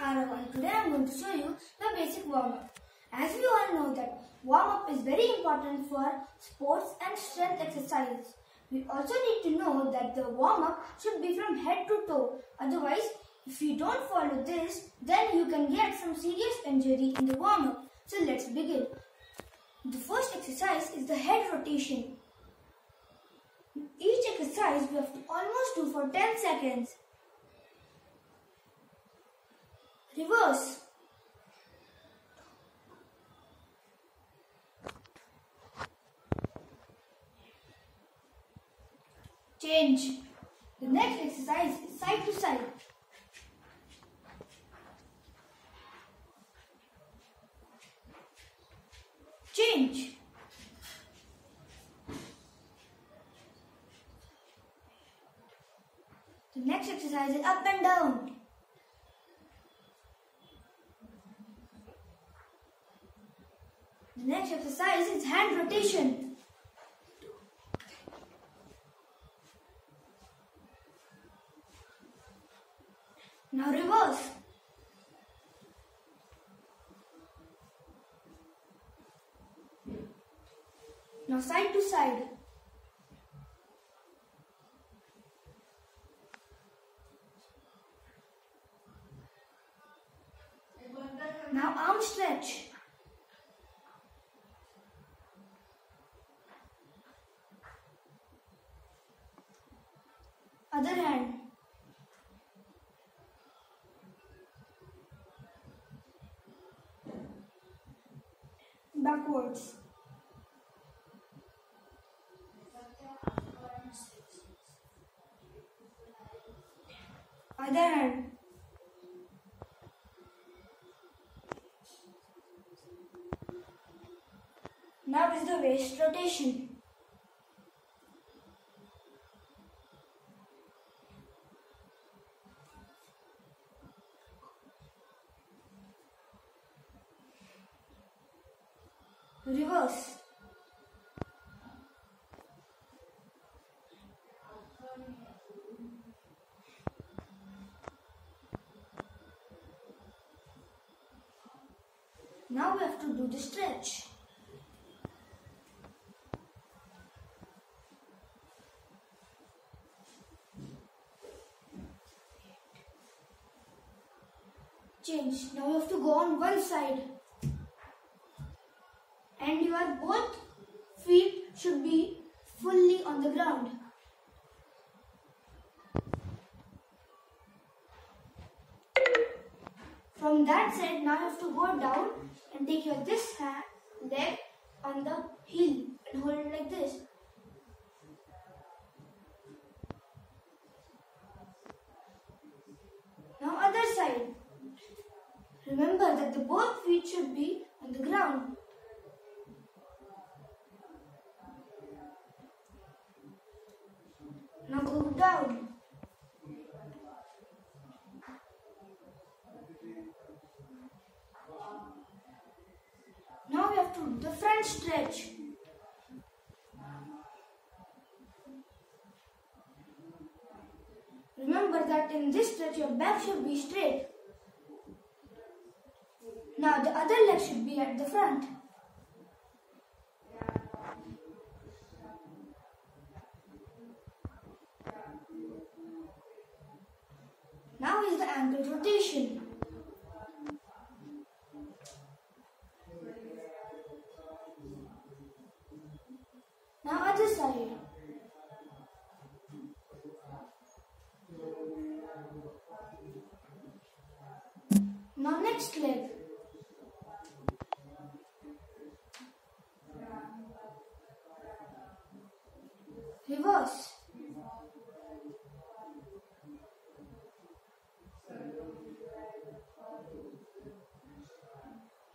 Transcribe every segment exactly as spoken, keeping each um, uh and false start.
R O one. Today I am going to show you the basic warm-up. As we all know that warm-up is very important for sports and strength exercises. We also need to know that the warm-up should be from head to toe. Otherwise, if you don't follow this, then you can get some serious injury in the warm-up. So let's begin. The first exercise is the head rotation. Each exercise we have to almost do for ten seconds. Reverse. Change. The next exercise is side to side. Change. The next exercise is up and down. The next exercise is hand rotation. Now reverse. Now side to side. Now arm stretch. Other hand. Backwards. Other hand. Now is the waist rotation. Reverse. Now we have to do the stretch. Change. Now we have to go on one side. And your both feet should be fully on the ground. From that side, now you have to go down and take your this hand, leg on the heel and hold it like this. Now other side. Remember that the both feet should be on the ground. Now go down. Now we have to do the front stretch. Remember that in this stretch your back should be straight. Now the other leg should be at the front. Now is the ankle rotation. Now other side. Now next leg. Reverse.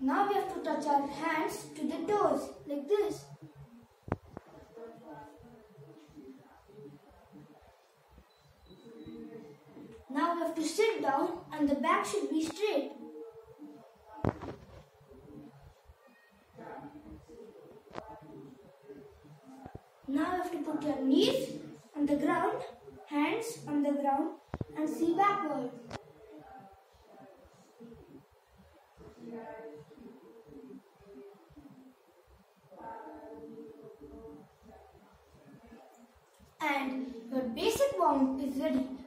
Now we have to touch our hands to the toes, like this. Now we have to sit down and the back should be straight. Now you have to put your knees on the ground, hands on the ground and see backward. and your basic warm-up is ready.